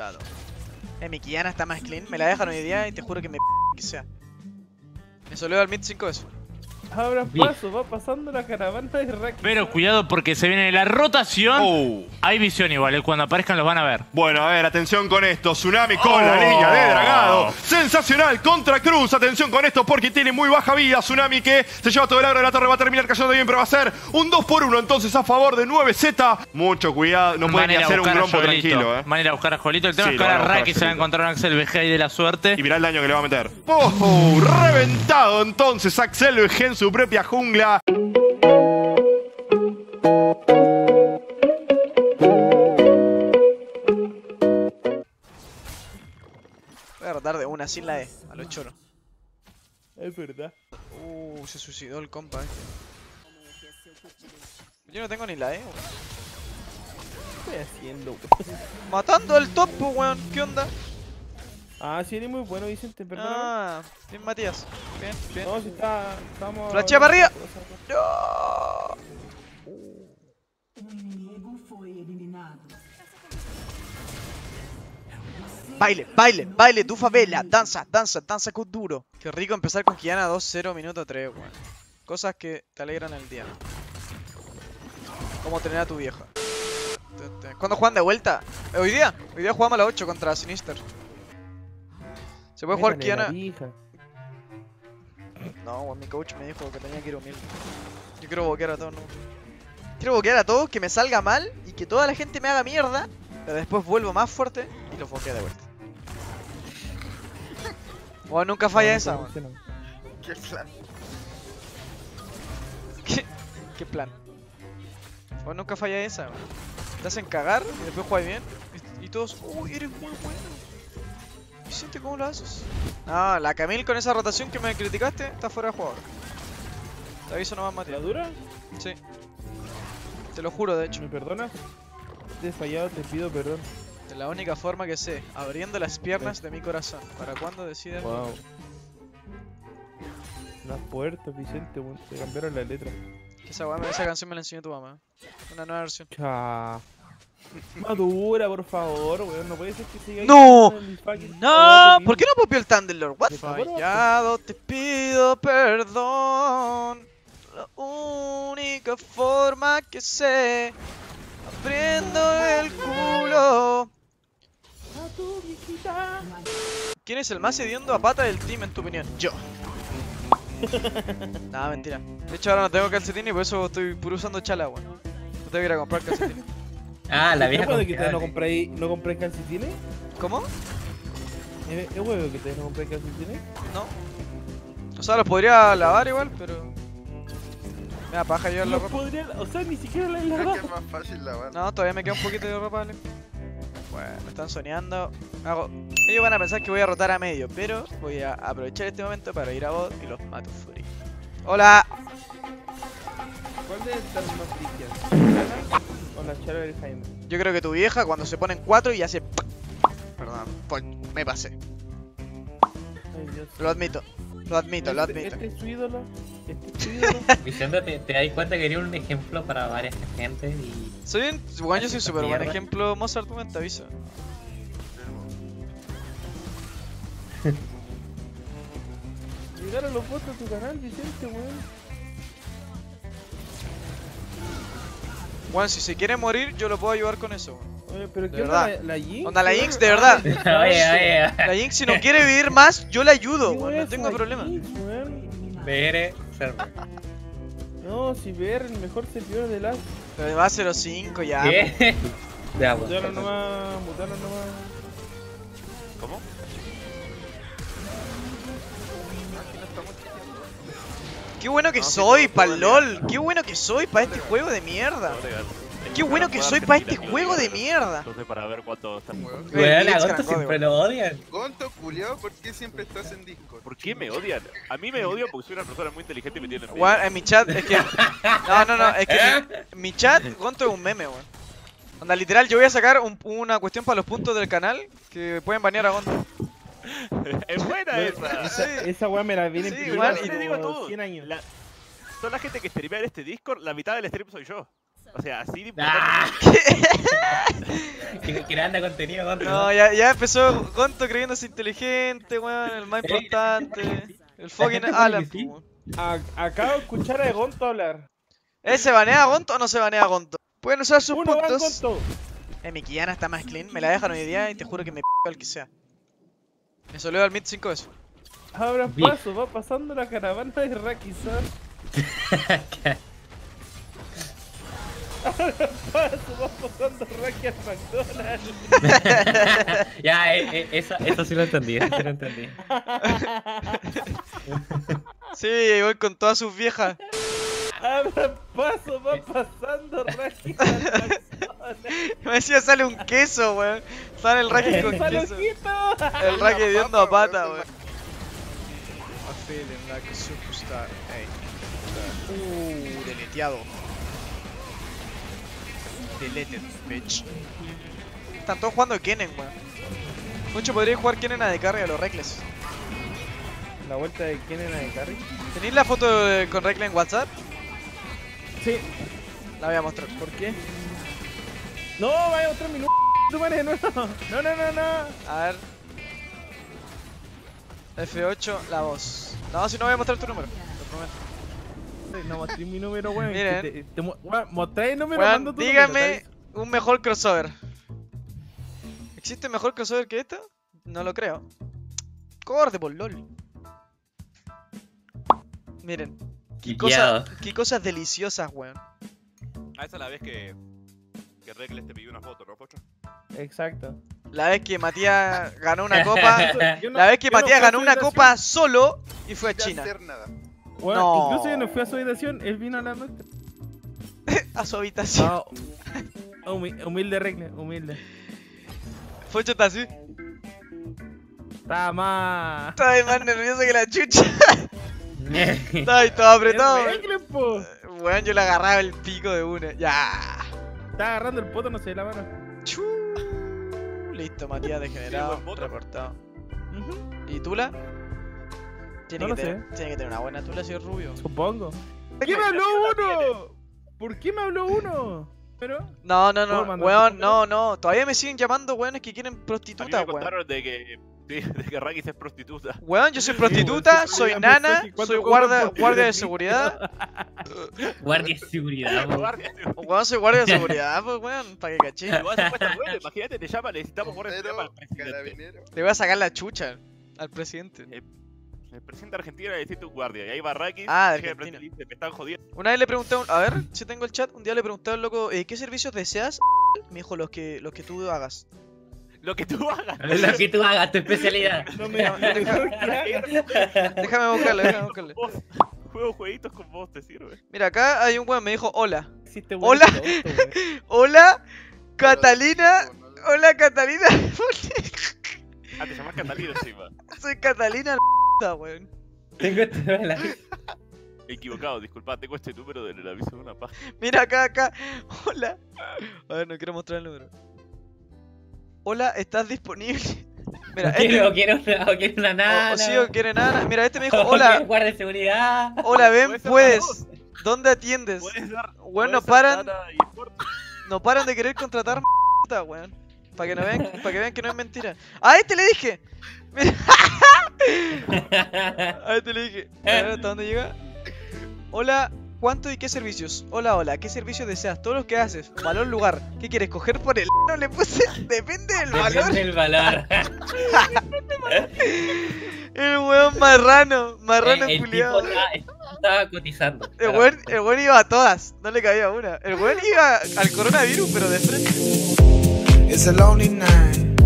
Claro. Mi Qiyana está más clean. Me la dejan hoy día y te juro que me que sea. Me soleo al mid 5 veces. Ahora paso, va pasando la caravana de Rekkles. Pero cuidado porque se viene la rotación. Hay visión igual, cuando aparezcan los van a ver. Bueno, a ver, atención con esto. Tsunami con la línea de dragado. Sensacional contra Cruz. Atención con esto porque tiene muy baja vida. Tsunami que se lleva todo el agro de la torre. Va a terminar cayendo bien, pero va a ser un 2-1 entonces a favor de 9Z. Mucho cuidado, no pueden hacer un rompo tranquilo. Van a ir a buscar a Jolito. El tema es que ahora Rekkles se va a encontrar un Axel VG ahí de la suerte. Y mirá el daño que le va a meter. Reventado entonces Axel VG en su propia jungla. Voy a rotar de una sin la E, a los choros. Es verdad. Se suicidó el compa este. Yo no tengo ni la E, weón. ¿Qué estoy haciendo, weón? Matando al topo, weón, ¿qué onda? Ah, sí, eres muy bueno, Vicente, perdón. Ah, bien, Matías. Bien, bien. No, si está... estamos... ¡Flashea para arriba! ¡No! Baile, baile, baile, tu favela. Danza, danza, danza con duro. Qué rico empezar con Qiyana 2-0, minuto 3, weón. Cosas que te alegran el día. Como tener a tu vieja. ¿Cuándo juegan de vuelta? ¿Hoy día? Hoy día jugamos a las 8 contra Sinister. ¿Se puede jugar Qiyana? No, mi coach me dijo que tenía que ir humilde. Yo quiero boquear a todos, no. Quiero boquear a todos, que me salga mal y que toda la gente me haga mierda. Pero después vuelvo más fuerte y los boqueo de vuelta. Bueno, nunca falla esa, man. Qué plan. Qué plan. Bueno, nunca falla esa, man. Te hacen cagar y después juegas bien. Y todos, uy, eres muy bueno. Vicente, ¿cómo lo haces? Ah, la Camille con esa rotación que me criticaste está fuera de juego. Te aviso nomás, Mati. ¿La dura? Sí. Te lo juro, de hecho. ¿Me perdonas? Te he fallado, te pido perdón. De la única forma que sé, abriendo las piernas de mi corazón. ¿Para cuándo decidas? Wow. Las puertas, Vicente, te cambiaron la letra. Esa canción me la enseñó tu mamá. Una nueva versión. Cha. Madura, por favor, weón. No puede ser que siga ahí. ¡No! ¡No! ¿Por qué no popió el Thunderlord? What? Fallado, te pido perdón. La única forma que sé, abriendo el culo. ¿Quién es el más hediondo a pata del team, en tu opinión? Yo. Nah, mentira. De hecho, ahora no tengo calcetín y por eso estoy puro usando chala, weón. No tengo que ir a comprar calcetín. Ah, la vieja. ¿Es huevo que te no compré calcetines? ¿Cómo? ¿Es huevo que te no compré calcetines? No. O sea, los podría lavar igual, pero... me da paja llevar la ropa. Podría... o sea, ni siquiera la he lavado. Creo que es más fácil lavar. No, todavía me queda un poquito de ropa, vale. Bueno, me están soñando. Ellos van a pensar que voy a rotar a medio, pero voy a aprovechar este momento para ir a bot y los mato free. ¡Hola! ¿Cuál debe estar más cristiano? Yo creo que tu vieja cuando se ponen 4 y hace... perdón, me pasé. Lo admito, lo admito, lo admito. Este es tu ídolo, este es tu ídolo. Vicente, te das cuenta que eres un ejemplo para varias gente y... bueno, yo soy súper buen ejemplo, Mozart, te aviso. Llegaron los votos a tu canal, Vicente, weón. Bueno, si se quiere morir, yo lo puedo ayudar con eso. Oye, pero ¿qué onda la Jinx? Onda la Jinx, de verdad. La Jinx, si no quiere vivir más, yo la ayudo, no tengo problema. BR, server. No, si BR, el mejor servidor de LAS. Pero va a 0.5 ya. ¿Qué? Mutaron nomás, mutaron nomás. ¿Cómo? Qué bueno que soy para el LOL, qué bueno que soy para este juego de mierda. Qué bueno que soy para este juego de mierda. Entonces para ver cuánto están jugando. Bueno, a Gonto siempre lo odian. Gonto, culiao, ¿por qué siempre estás en Discord? ¿Por qué me odian? A mí me odian porque soy una persona muy inteligente y me tienen miedo. En mi chat es que... No, es que mi chat, Gonto es un meme, weón. Onda, literal, yo voy a sacar una cuestión para los puntos del canal que pueden banear a Gonto. Es buena esa. Sí. Esa weá me la viene en igual, y te digo todo. Son la gente que streamea en este Discord, la mitad del stream soy yo. O sea, así de ¿Quién anda contenido, Gonto? No, ya empezó Gonto creyéndose inteligente, weón, el más importante. El fucking Alan, weón. Acabo de escuchar a Gonto hablar. ¿Se banea a Gonto o no se banea a Gonto? Pueden usar sus puntos. Mi Qiyana está más clean, me la dejan hoy día y te juro que me p*** al que sea. Me soleo al mid 5 veces. Ahora paso, va pasando la caravana de Rekkles. Ahora paso, va pasando Rekkles al McDonald's. Ya, eso sí lo entendí, eso sí lo entendí. Sí, voy con todas sus viejas. Ahora paso, va pasando Rekkles al McDonald's. Me decía, sale un queso, weón. Sale el Rekkles con queso. El Rekkles viendo a pata, weón. I'm feeling like a superstar, hey. Deleteado. Deleted, bitch. Están todos jugando Kennen, weón. Mucho podría jugar Kennen a de carry a los Rekkles. La vuelta de Kennen a de carry. ¿Tenéis la foto con Rekkles en WhatsApp? Sí. La voy a mostrar. ¿Por qué? No, vaya a mostrar mi n******, no. A ver. F8, la voz. No, si no voy a mostrar tu número, lo prometo. No mostré mi número, weón. Miren, mostré el número, weón, mando tu dígame número, un mejor crossover. ¿Existe mejor crossover que esto? No lo creo. Corde por LOL. Miren, qué cosas deliciosas, weón. Ah, esa es la vez que Rekkles te pidió una foto, ¿no, Pocho? Exacto. La vez que Matías ganó una copa, solo y fue a China. Bueno, no. Incluso yo no fui a su habitación, él vino a la noche. A su habitación. No. Humilde Rekkles, humilde. Pocho está así. Está más. Está más nervioso que la chucha. Está ahí todo apretado. Bueno, yo le agarraba el pico de una. Ya. Está agarrando el poto, no sé, la mano. Chu. Listo, Matías degenerado, sí, reportado. ¿Y Tula? Tiene que tener una buena Tula si es rubio. Supongo. ¿Por qué me habló uno? ¿Por qué me habló uno? ¿Pero? No, weón, no. Todavía me siguen llamando weones que quieren prostituta, weón. Contaron de que Rekkles es prostituta. Weón, yo soy prostituta, soy nana, soy guardia de seguridad. Guardia de seguridad, weón, soy guardia de seguridad, pues weón, para que caché. Imagínate, te llama, necesitamos guardia de seguridad al presidente. Le voy a sacar la chucha al presidente. El presidente de Argentina necesita un guardia, y ahí va Rekkles. Ah, de Argentina. Me están jodiendo. Una vez le pregunté, a ver si tengo el chat, un día le pregunté al loco, ¿qué servicios deseas? Me dijo, los que tú hagas. Lo que tú hagas. Lo que tú hagas, tu especialidad. Déjame buscarlo, Juego jueguitos con vos, te sirve. Mira, acá hay un weón, me dijo hola. Hola. Hola, Catalina. Hola, Catalina. Ah, te llamas Catalina encima. Soy Catalina la weón. Tengo este número. Equivocado, disculpa, tengo este número del aviso de una paja. Mira, acá. Hola. A ver, no quiero mostrar el número. Hola, ¿estás disponible? Mira, quiero una nana. Mira, este me dijo, hola. Guardia de seguridad. Hola, ven, puedes. ¿Dónde atiendes? Weón, no paran de querer contratar puta, weón. Para que vean que no es mentira. A este le dije. Mira. A este le dije. A ver, ¿hasta dónde llega? Hola. ¿Cuánto y qué servicios? Hola, ¿qué servicios deseas? Todos los que haces. Valor lugar. ¿Qué quieres? ¿Coger por el no le puse? Depende del valor. Depende del valor. El weón marrano culiado. Estaba cotizando. El weón iba a todas, no le cabía una. El weón iba al coronavirus, pero de frente. It's a lonely night.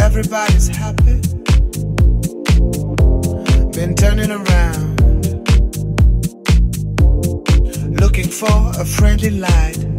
Everybody's happy. Been turning around. Looking for a friendly light.